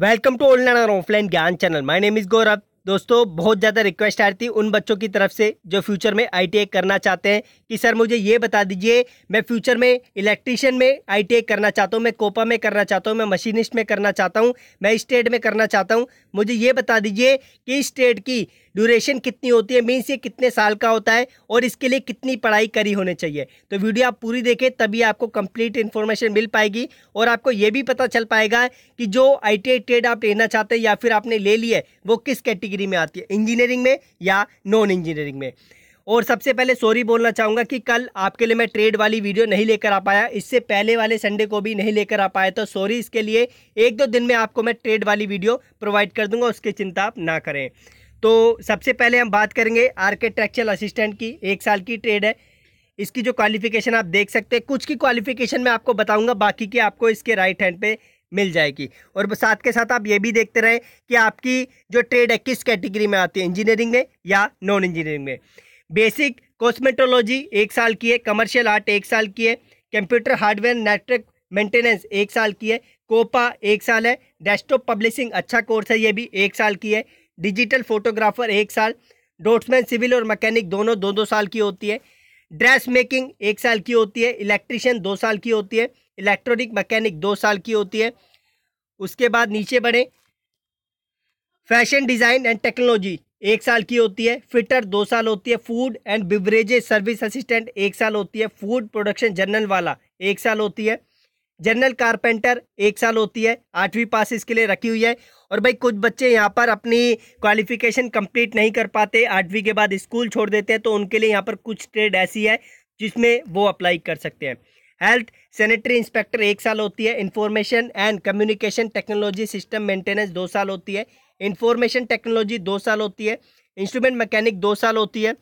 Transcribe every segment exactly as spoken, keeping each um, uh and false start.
Welcome to online और offline ज्ञान channel. My name is Gaurav. दोस्तों, बहुत ज़्यादा रिक्वेस्ट आ रही थी उन बच्चों की तरफ से जो फ्यूचर में आई टी आई करना चाहते हैं कि सर मुझे ये बता दीजिए, मैं फ्यूचर में इलेक्ट्रीशियन में आई टी आई करना चाहता हूँ, मैं कोपा में करना चाहता हूँ, मैं मशीनिस्ट में करना चाहता हूँ, मैं इस ट्रेड में करना चाहता हूँ, मुझे ये बता दीजिए कि इस ट्रेड की ड्यूरेशन कितनी होती है, मीन्स ये कितने साल का होता है और इसके लिए कितनी पढ़ाई करी होनी चाहिए। तो वीडियो आप पूरी देखें तभी आपको कंप्लीट इन्फॉर्मेशन मिल पाएगी और आपको ये भी पता चल पाएगा कि जो आई टी आई ट्रेड आप लेना चाहते हैं या फिर आपने ले ली है वो किस कैटेगरी में आती है, इंजीनियरिंग में या नॉन इंजीनियरिंग में। और सबसे पहले सॉरी बोलना चाहूँगा कि कल आपके लिए मैं ट्रेड वाली वीडियो नहीं लेकर आ पाया, इससे पहले वाले संडे को भी नहीं लेकर आ पाया, तो सॉरी इसके लिए। एक दो दिन में आपको मैं ट्रेड वाली वीडियो प्रोवाइड कर दूँगा, उसकी चिंता आप ना करें। तो सबसे पहले हम बात करेंगे आर्किटेक्चरल असिस्टेंट की। एक साल की ट्रेड है, इसकी जो क्वालिफिकेशन आप देख सकते हैं, कुछ की क्वालिफिकेशन मैं आपको बताऊंगा, बाकी की आपको इसके राइट हैंड पे मिल जाएगी। और साथ के साथ आप ये भी देखते रहें कि आपकी जो ट्रेड है किस कैटेगरी में आती है, इंजीनियरिंग में या नॉन इंजीनियरिंग में। बेसिक कॉस्मेटोलॉजी एक साल की है, कमर्शियल आर्ट एक साल की है, कंप्यूटर हार्डवेयर नेटवर्क मेंटेनेंस एक साल की है, कोपा एक साल है, डेस्कटॉप पब्लिशिंग अच्छा कोर्स है, ये भी एक साल की है, डिजिटल फोटोग्राफर एक साल, ड्राफ्ट्समैन सिविल और मैकेनिक दोनों दो दो साल की होती है, ड्रेस मेकिंग एक साल की होती है, इलेक्ट्रिशियन दो साल की होती है, इलेक्ट्रॉनिक मैकेनिक दो साल की होती है। उसके बाद नीचे बढ़ें, फैशन डिज़ाइन एंड टेक्नोलॉजी एक साल की होती है, फिटर दो साल होती है, food and beverages service assistant एक साल होती है, फूड प्रोडक्शन जनरल वाला एक साल होती है, जनरल कारपेंटर एक साल होती है, आठवीं पास इसके लिए रखी हुई है। और भाई कुछ बच्चे यहाँ पर अपनी क्वालिफिकेशन कंप्लीट नहीं कर पाते, आठवीं के बाद स्कूल छोड़ देते हैं, तो उनके लिए यहाँ पर कुछ ट्रेड ऐसी है जिसमें वो अप्लाई कर सकते हैं। हेल्थ सैनिटरी इंस्पेक्टर एक साल होती है, information and communication technology system maintenance दो साल होती है, इंफॉर्मेशन टेक्नोलॉजी दो साल होती है, इंस्ट्रूमेंट मैकेनिक दो साल होती है,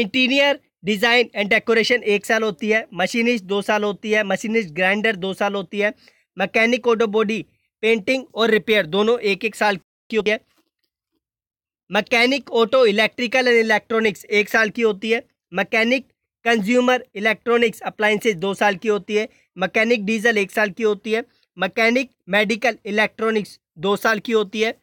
इंटीरियर डिज़ाइन एंड डेकोरेशन एक साल होती है, मशीनिस्ट दो साल होती है, मशीनिस्ट ग्राइंडर दो साल होती है, मैकेनिक ऑटो बॉडी पेंटिंग और रिपेयर दोनों एक एक साल की होती है, mechanic auto electrical and electronics एक साल की होती है, मैकेनिक कंज्यूमर इलेक्ट्रॉनिक्स अप्लाइंसेज दो साल की होती है, मैकेनिक डीजल एक साल की होती है, मैकेनिक मेडिकल इलेक्ट्रॉनिक्स दो साल की होती है,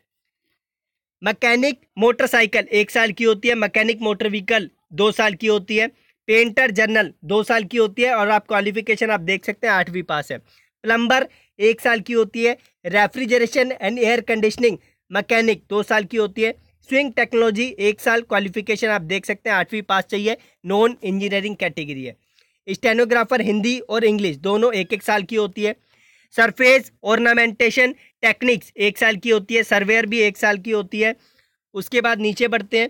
मैकेनिक मोटरसाइकिल एक साल की होती है, मैकेनिक मोटर व्हीकल दो साल की होती है, पेंटर जनरल दो साल की होती है। और आप क्वालिफिकेशन आप देख सकते हैं, आठवीं पास है। प्लम्बर एक साल की होती है, refrigeration and air conditioning mechanic दो साल की होती है, स्विंग टेक्नोलॉजी एक साल, क्वालिफिकेशन आप देख सकते हैं आठवीं पास चाहिए, नॉन इंजीनियरिंग कैटेगरी है। स्टेनोग्राफर हिंदी और इंग्लिश दोनों एक एक साल की होती है, सरफेस ऑर्नामेंटेशन टेक्निक्स एक साल की होती है, सर्वेयर भी एक साल की होती है। उसके बाद नीचे बढ़ते हैं,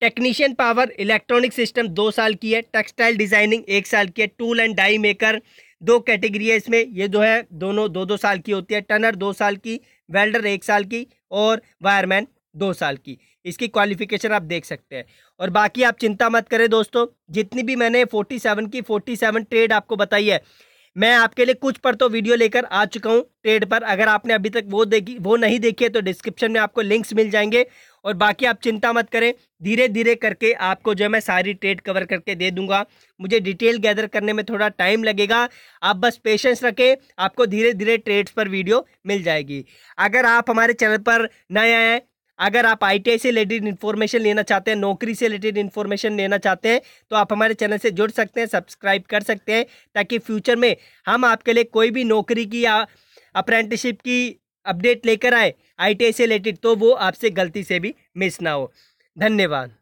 टेक्नीशियन पावर इलेक्ट्रॉनिक सिस्टम दो साल की है, टेक्सटाइल डिज़ाइनिंग एक साल की है, टूल एंड डाई मेकर दो कैटेगरी है इसमें, ये जो है दोनों दो दो साल की होती है, टर्नर दो साल की, वेल्डर एक साल की और वायरमैन दो साल की। इसकी क्वालिफिकेशन आप देख सकते हैं। और बाकी आप चिंता मत करें दोस्तों, जितनी भी मैंने सैंतालीस की सैंतालीस ट्रेड आपको बताई है, मैं आपके लिए कुछ पर तो वीडियो लेकर आ चुका हूँ ट्रेड पर। अगर आपने अभी तक वो देखी वो नहीं देखी है तो डिस्क्रिप्शन में आपको लिंक्स मिल जाएंगे। और बाकी आप चिंता मत करें, धीरे धीरे करके आपको जो है मैं सारी ट्रेड कवर करके दे दूंगा। मुझे डिटेल गैदर करने में थोड़ा टाइम लगेगा, आप बस पेशेंस रखें, आपको धीरे धीरे ट्रेड्स पर वीडियो मिल जाएगी। अगर आप हमारे चैनल पर नए आए, अगर आप आई टी आई से रिलेटेड इन्फॉर्मेशन लेना चाहते हैं, नौकरी से रिलेटेड इन्फॉर्मेशन लेना चाहते हैं, तो आप हमारे चैनल से जुड़ सकते हैं, सब्सक्राइब कर सकते हैं, ताकि फ्यूचर में हम आपके लिए कोई भी नौकरी की या अप्रेंटिसशिप की अपडेट लेकर आए आई टी आई से रिलेटेड, तो वो आपसे गलती से भी मिस ना हो। धन्यवाद।